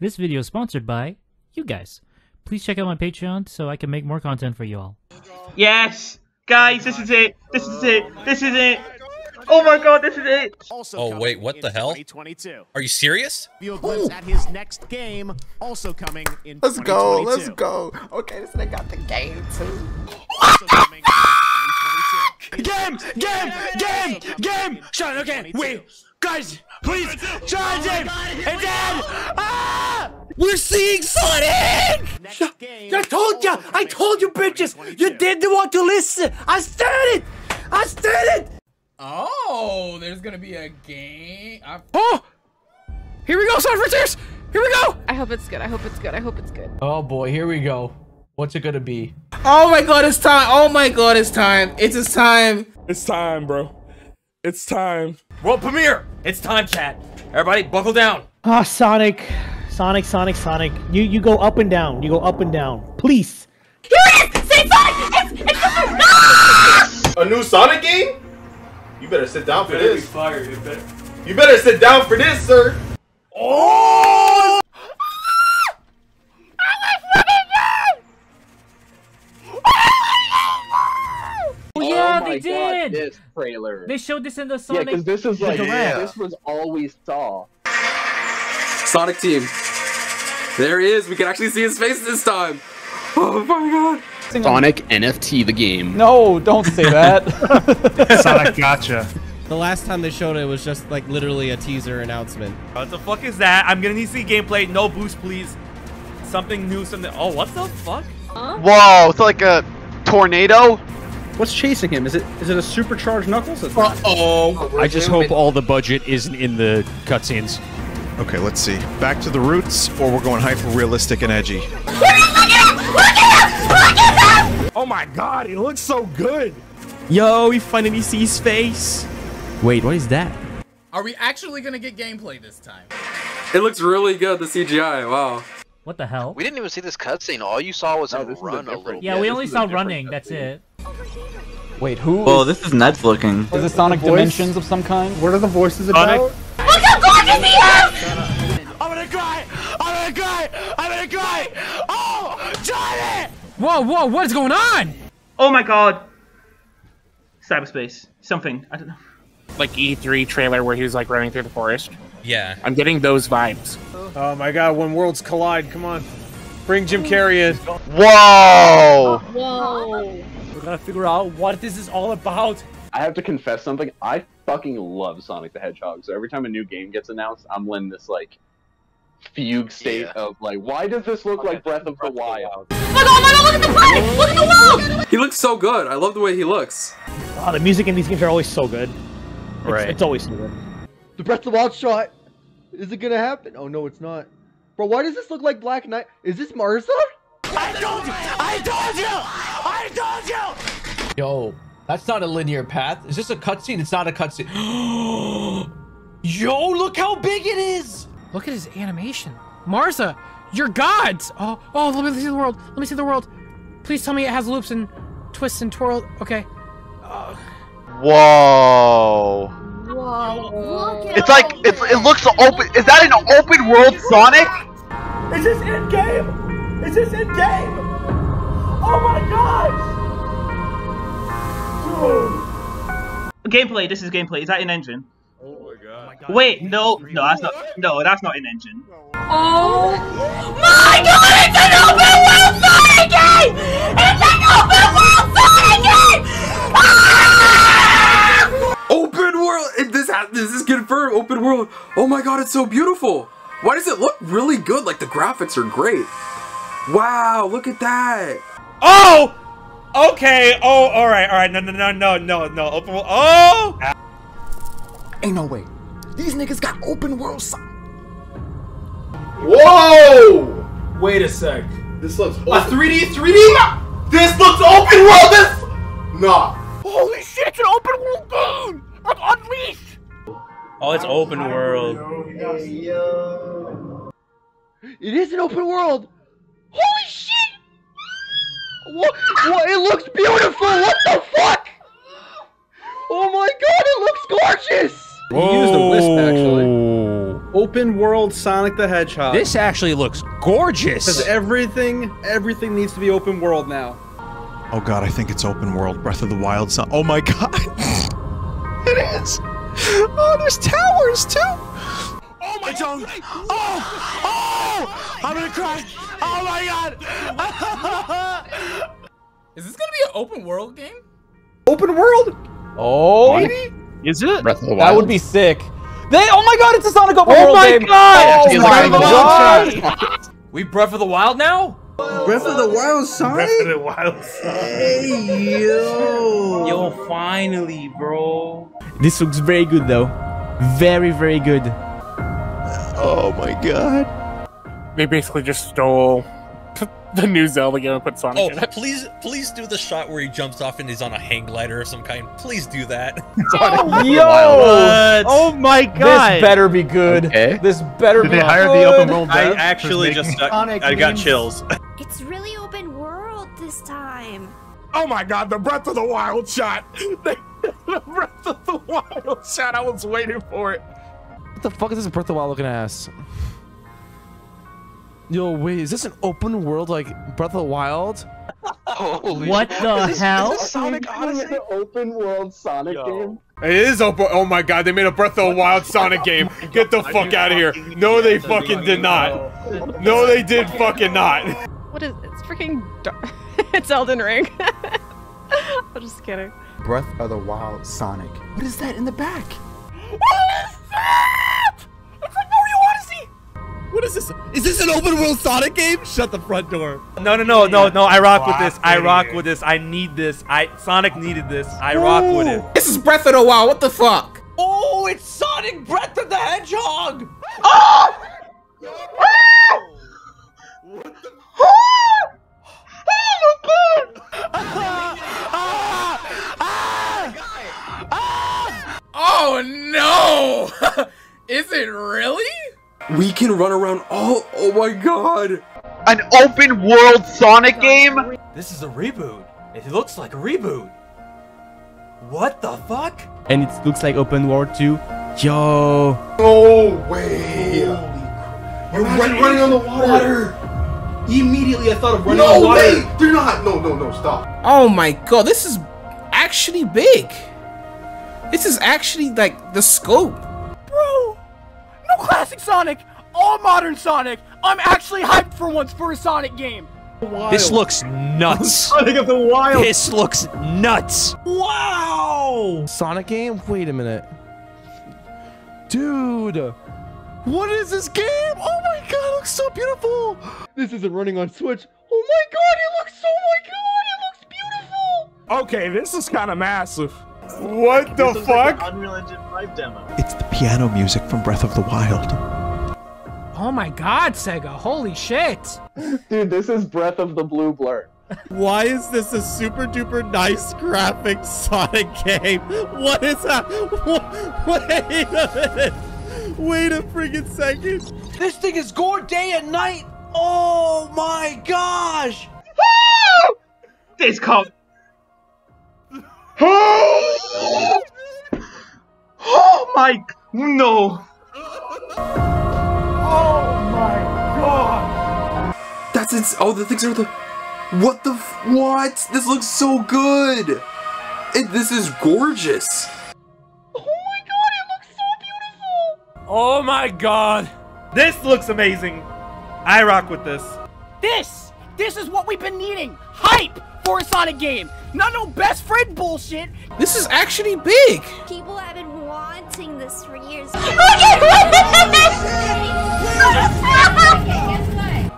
This video is sponsored by you guys. Please check out my Patreon so I can make more content for you all. Yes! Guys, this is it! This is it! This is it! Oh my god, this is it! Oh wait, what the hell? Are you serious? At his next game, also coming in 2022. Let's go, let's go. Okay, so they got the game too. What the fuck? Game! Sean, okay, wait. Guys, please! Sean's in! It's in! Ah! We're seeing Sonic! I told ya! I told you, bitches! You didn't want to listen! I said it! I said it! Oh, there's gonna be a game. Oh! Here we go, Sonic Frontiers! Here we go! I hope it's good. I hope it's good. I hope it's good. Oh boy, here we go. What's it gonna be? Oh my god, it's time! Oh my god, it's time! It's time! It's time, bro. It's time. World premiere! It's time, chat. Everybody, buckle down. Ah, oh, Sonic. Sonic, Sonic, Sonic. You go up and down. You go up and down. Please. Here it is! Say Sonic! It's a new Sonic game? You better sit down for this. Be fired, you better sit down for this, sir. Oh! Yeah, they did. God, this trailer. They showed this in the Sonic. Yeah, because this is like this was all we saw. Sonic Team. There he is. We can actually see his face this time. Oh my god. Sonic NFT the game. No, don't say that. Sonic gotcha. The last time they showed it was just like literally a teaser announcement. What the fuck is that? I'm gonna need to see gameplay. No boost, please. Something new, something. Oh, what the fuck? Huh? Whoa, it's like a tornado. What's chasing him? Is it a supercharged Knuckles? Uh-oh. I just hope all the budget isn't in the cutscenes. Okay, let's see. Back to the roots, or we're going hyper realistic and edgy. Oh my god, he looks so good! Yo, we finally see his face! Wait, what is that? Are we actually gonna get gameplay this time? It looks really good, the CGI, wow. What the hell? We didn't even see this cutscene, all you saw was him run a little bit. Yeah, we only saw running, that's it. Wait, who? Oh, this is nuts looking. Is it Sonic Dimensions of some kind? What are the voices about? Look how gorgeous he is! I'm gonna cry! I'm gonna cry! I'm gonna cry! Oh! Johnny! Whoa, whoa, what is going on? Oh my god. Cyberspace. Something. I don't know. Like E3 trailer where he was like running through the forest. Yeah. I'm getting those vibes. Oh my god, when worlds collide, come on. Bring Jim Carrey in. Whoa! Whoa. We're gonna figure out what this is all about. I have to confess something. I fucking love Sonic the Hedgehog. So every time a new game gets announced, I'm in this like fugue state of like, why does this look like Breath of the Wild? Oh my god, look at the planet! Look at the world! He looks so good. I love the way he looks. Oh, the music in these games are always so good. It's always so good. The Breath of the Wild shot. Is it gonna happen? Oh no, it's not. Bro, why does this look like Black Knight? Is this Marza? I told you! I told you! I told you! Yo, that's not a linear path. Is this a cutscene? It's not a cutscene. Yo, look how big it is! Look at his animation. Marza, you're gods! Oh, let me see the world. Let me see the world. Please tell me it has loops and twists and twirls. Okay. Whoa. Whoa. It's like, it looks open. Is that an open world Sonic? Is this in game? Is this in game? Oh my gosh! Dude. Gameplay, this is gameplay. Is that in engine? Oh my god. Wait, no, that's not. No, that's not an engine. Oh my god, it's an open world Sonic game! It's an open world Sonic game! Ah! Open world. This is confirmed. Open world. Oh my god, it's so beautiful. Why does it look really good? Like the graphics are great. Wow, look at that. Oh. Okay. Oh, all right. No. Open world. Oh. Ain't no way. These niggas got open world Sonic. Whoa! Wait a sec. This looks open. A 3D? This looks open world! This... Nah. Holy shit, it's an open world game! That's Unleashed! Oh, it's open world. It is an open world! Holy shit! What? It looks beautiful! What the fuck? Oh my god, it looks gorgeous! Whoa. He used a wisp, actually. open world Sonic the Hedgehog. This actually looks gorgeous. Because everything needs to be open world now. Oh god, I think it's open world. Breath of the Wild. Oh my god. It is. Oh, there's towers too. Oh my god. Oh! Oh! I'm gonna cry. Oh my god. Is this gonna be an open world game? Open world? Oh, maybe? Is it? Breath of the Wild. That would be sick. Oh my god, it's a Sonic open world game! Oh my god! We Breath of the Wild now? Breath of the Wild Sonic? Breath of the Wild Sonic. Hey, yo! Yo, finally, bro. This looks very good, though. Very, very good. Oh my god. They basically just stole the new Zelda game and put Sonic in it. Please do the shot where he jumps off and he's on a hang glider of some kind. Please do that. Oh, yo! Oh my god! This better be good. Okay. This better be good. Did they hire the open world? I actually just I got chills. It's really open world this time. Oh my god, the Breath of the Wild shot! The Breath of the Wild shot, I was waiting for it. What the fuck is this Breath of the Wild looking ass? Yo, wait, is this an open world like Breath of the Wild? What the hell? Is this Sonic Odyssey? An open world Sonic game? It is open. Oh my god, they made a Breath of the Wild Sonic game. Get the fuck out of here. No, they fucking did not. No, they did fucking not. What is it's freaking dark. It's Elden Ring. I'm just kidding. Breath of the Wild Sonic. What is that in the back? What is that? It's like Mario Odyssey! What is this? Is this an open world Sonic game? Shut the front door. No. I rock with this. I rock with this. I need this. Sonic needed this. I rock with it. This is Breath of the Wild. What the fuck? Oh, it's Sonic Breath of the Hedgehog. Oh! What the Oh no! Is it really? We can run around oh my god! An open world Sonic game? This is a reboot. It looks like a reboot. What the fuck? And it looks like open world too. Yo! No way! You're running on the water! Immediately I thought of running on the water! No way! They're not! No, stop! Oh my god, this is actually big! This is actually like the scope. Bro! No classic Sonic! All modern Sonic! I'm actually hyped for once for a Sonic game! This looks nuts! Sonic of the Wild! This looks nuts! Wow! Sonic game? Wait a minute. Dude! What is this game? Oh my god, it looks so beautiful! This isn't running on Switch. Oh my god, it looks so it looks beautiful! Okay, this is kind of massive. What the fuck? Like an Unreal Engine 5 demo. It's the piano music from Breath of the Wild. Oh my god, Sega, holy shit! Dude, this is Breath of the Blue Blur. Why is this a super duper nice graphic Sonic game? What is that? Wait a minute! Wait a friggin' second! This thing is gore day and night! Oh my gosh! This called. Oh my no! Oh my god! That's it. Oh, the things are the. What the? What? This looks so good. This is gorgeous. Oh my god! It looks so beautiful. Oh my god! This looks amazing. I rock with this. This is what we've been needing. Hype for a Sonic game. Not no best friend bullshit! This is actually big! People have been wanting this for years.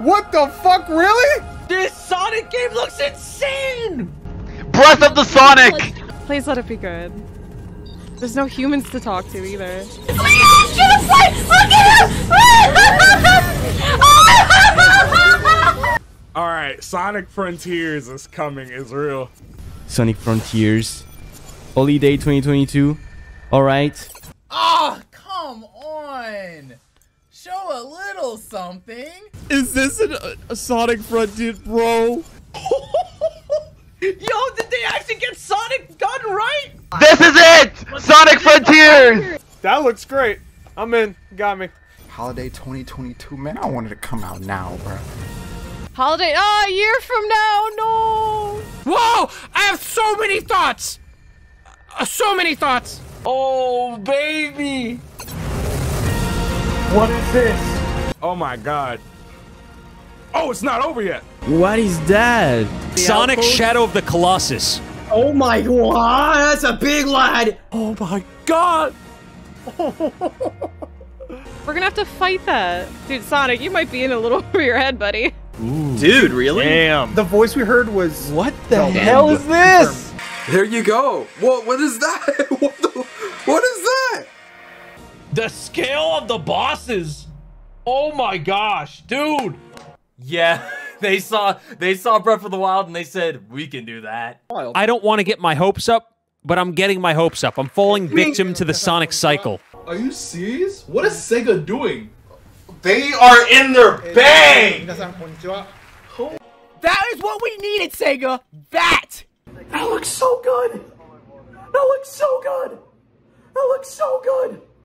What the fuck, really? This Sonic game looks insane! Breath of the Sonic! Please let it be good. There's no humans to talk to either. Look at him! Alright, Sonic Frontiers is coming, is real. Sonic Frontiers. Holy Day 2022. Alright. Ah, oh, come on! Show a little something! Is this a Sonic Frontier, bro? Yo, did they actually get Sonic done right? This is it! Sonic Frontiers! That looks great. I'm in. Got me. Holiday 2022. Man, I wanted to come out now, bro. Holiday, a year from now, no! Whoa! I have so many thoughts! So many thoughts! Oh, baby! What is this? Oh my god. Oh, it's not over yet! What is that? Sonic Shadow of the Colossus. Oh my god, that's a big lad! Oh my god! We're gonna have to fight that. Dude, Sonic, you might be in a little over your head, buddy. Ooh, dude, really? Damn. The voice we heard was... What the hell is this? There you go. What is that? What is that? The scale of the bosses. Oh my gosh, dude. Yeah, they saw Breath of the Wild and they said, we can do that. I don't want to get my hopes up, but I'm getting my hopes up. I'm falling victim to the Sonic cycle. Are you serious? What is Sega doing? They are in their bag! That is what we needed, Sega! That! That looks so good! That looks so good! That looks so good!